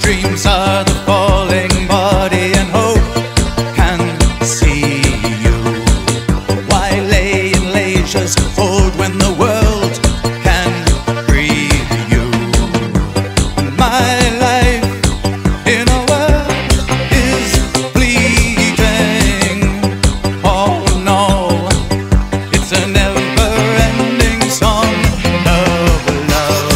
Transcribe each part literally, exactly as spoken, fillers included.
Dreams are the falling body, and hope can see you. Why lay in leisure's fold when the world can breathe you? My life in a world is fleeting. All in all, it's a never-ending song of love.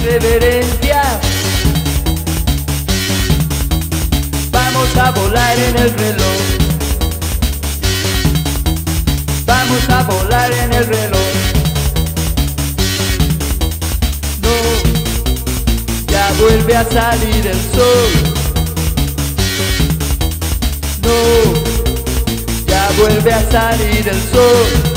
Reverencia, vamos a volar en el reloj, vamos a volar en el reloj. No, ya vuelve a salir el sol. No, ya vuelve a salir el sol.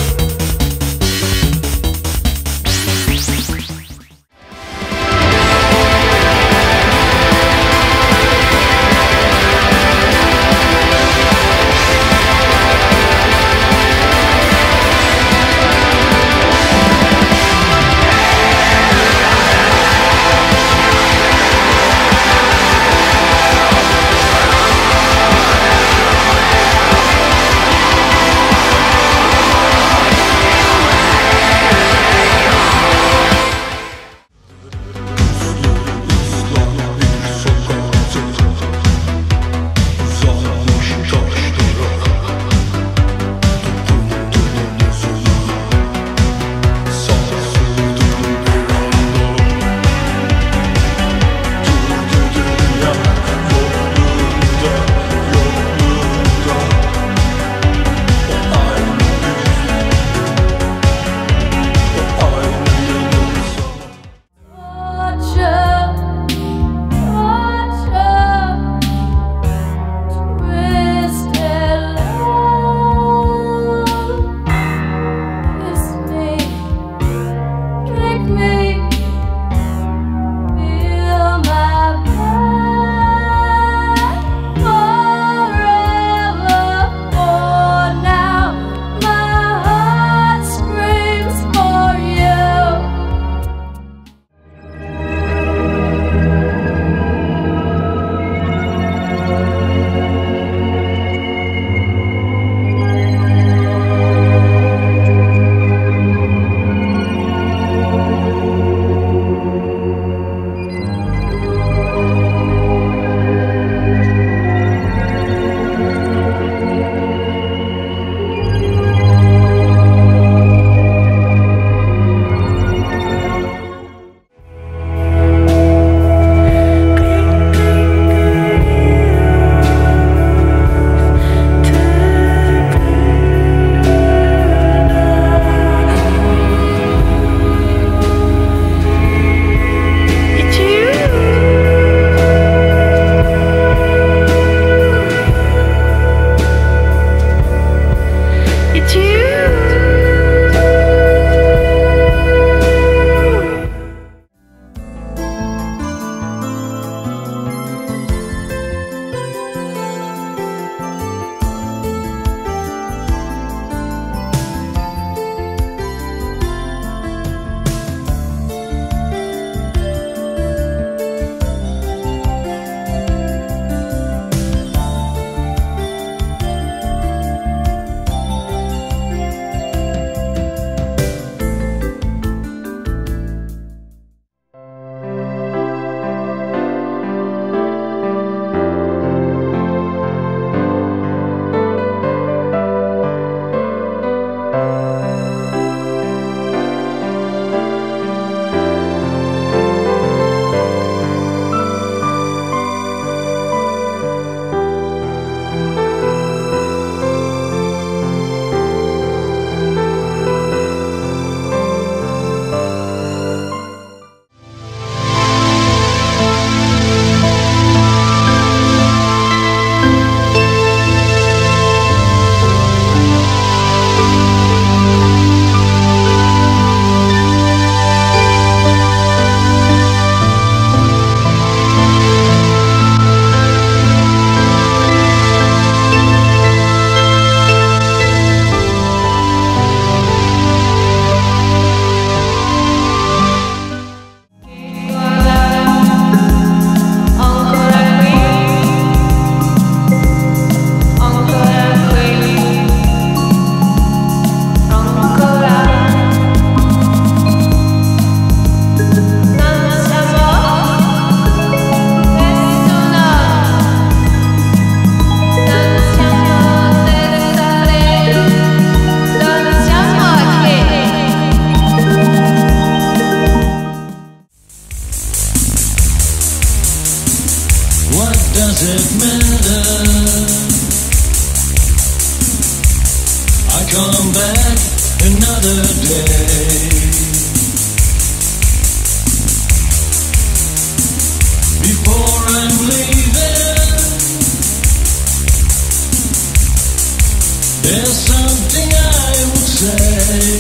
does it matter? I come back another day. Before I'm leaving, there's something I would say.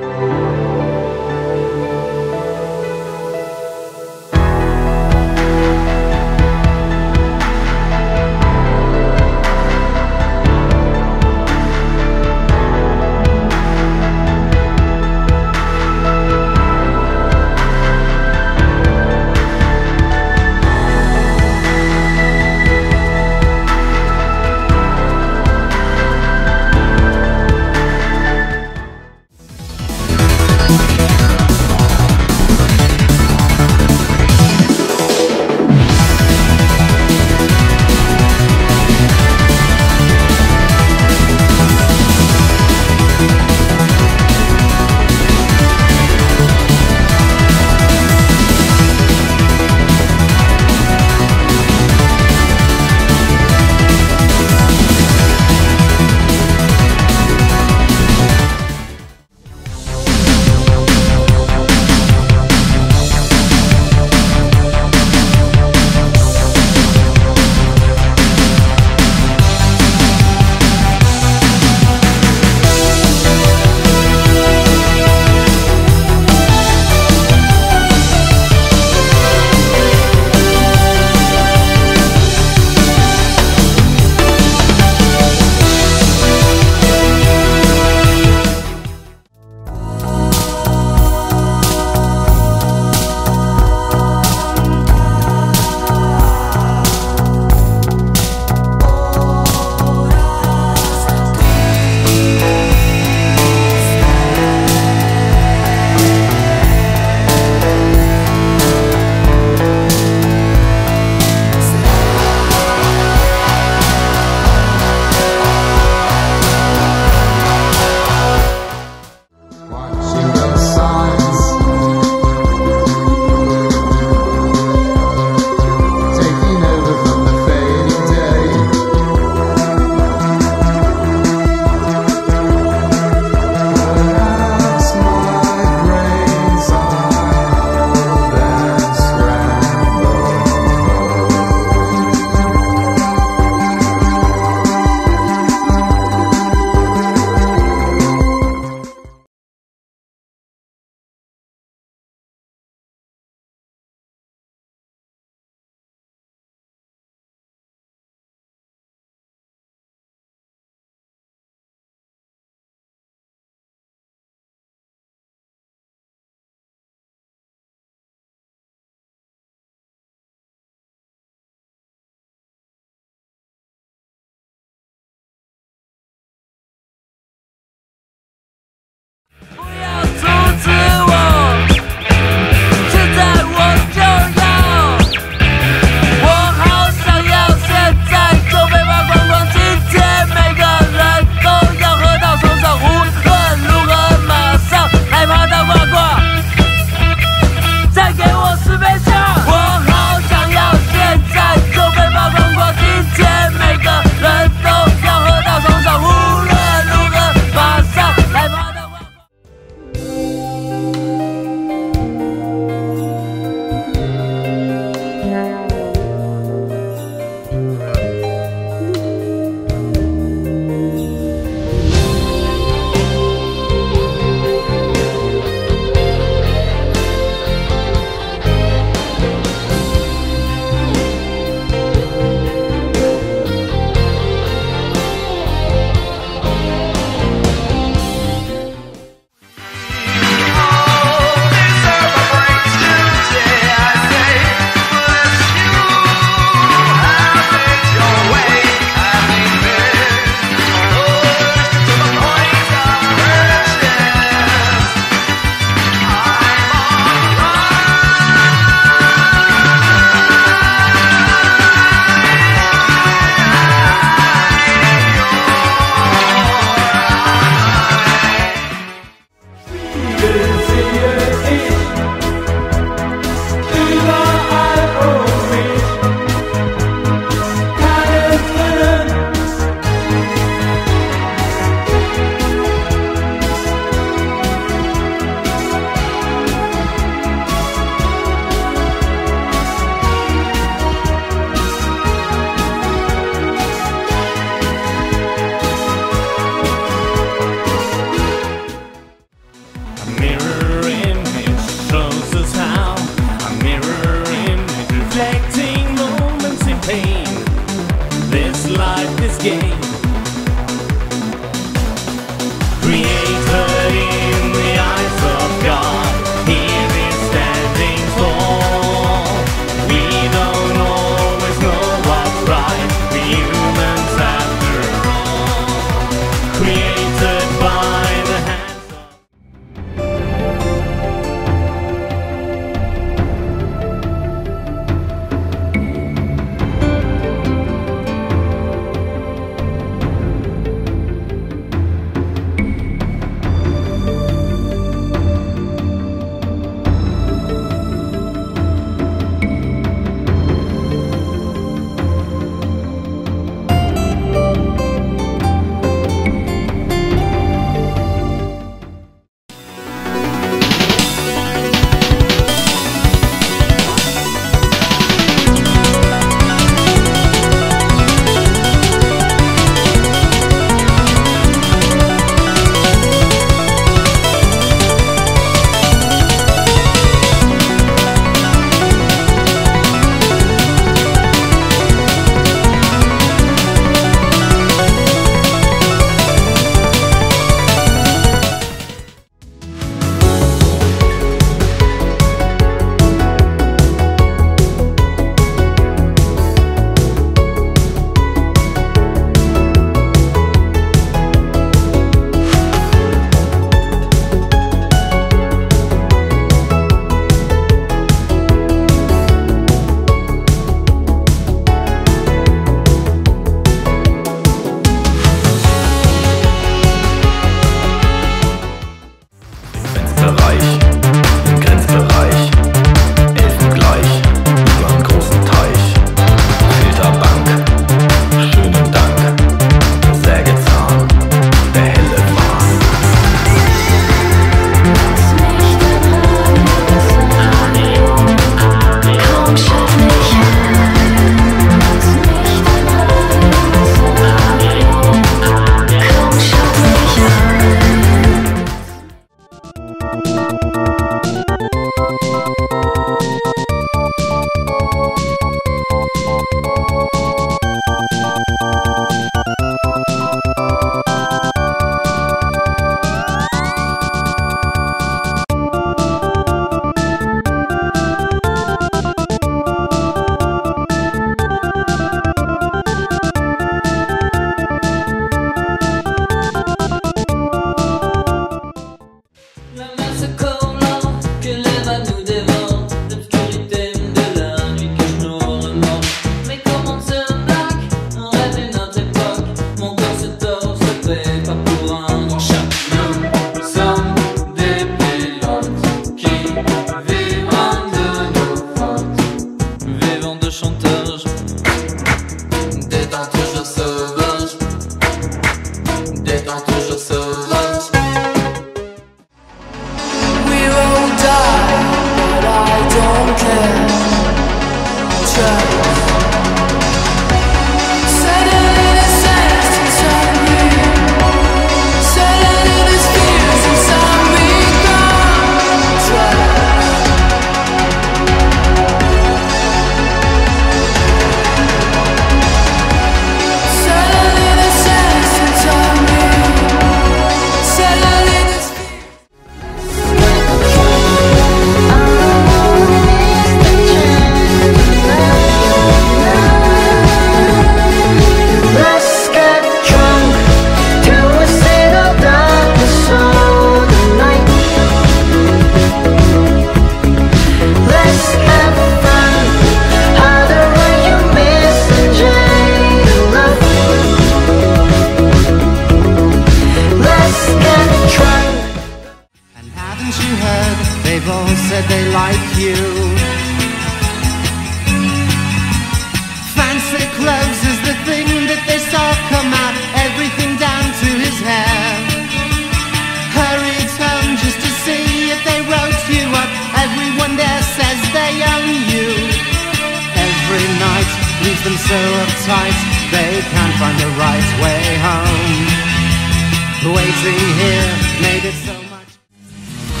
So uptight, they can't find the right way home. Waiting here made it so much.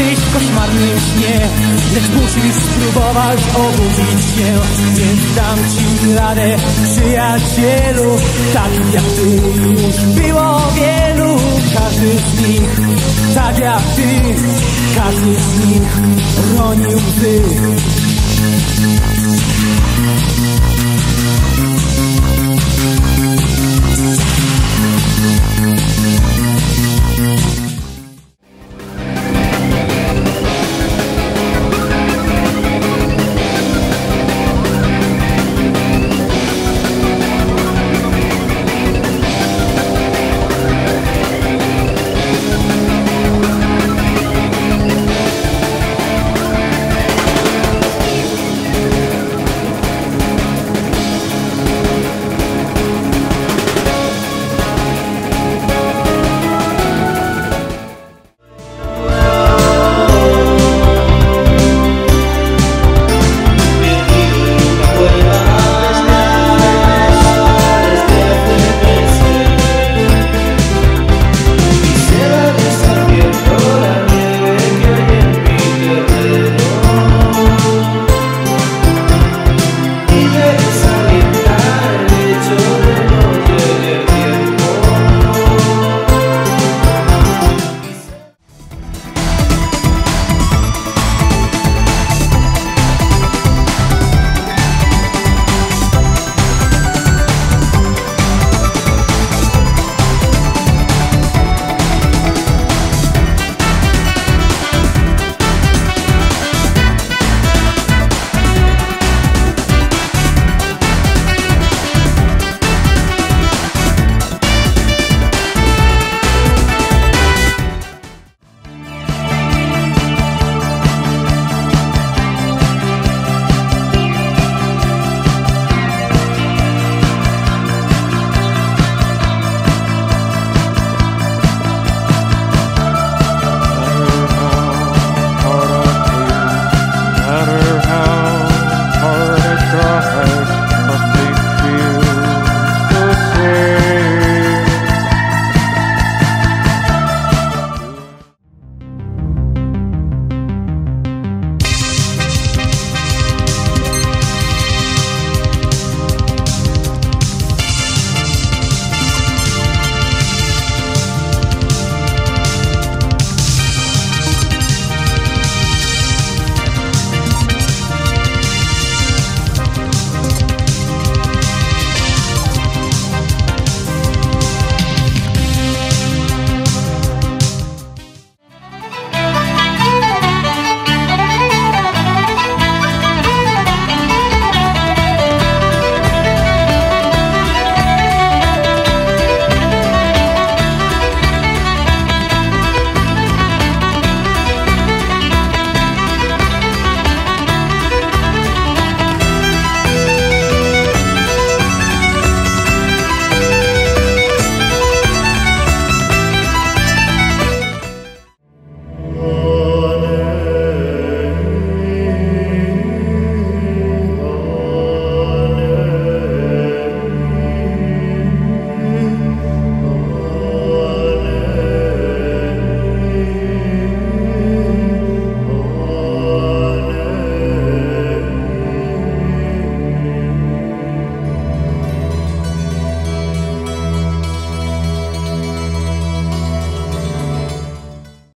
tyś w koszmarnym śnie, lecz musisz spróbować obudzić się. Więc dam ci radę, przyjacielu, tak jak ty już było wielu. Każdy z nich, tak jak ty, każdy z nich roni łzy.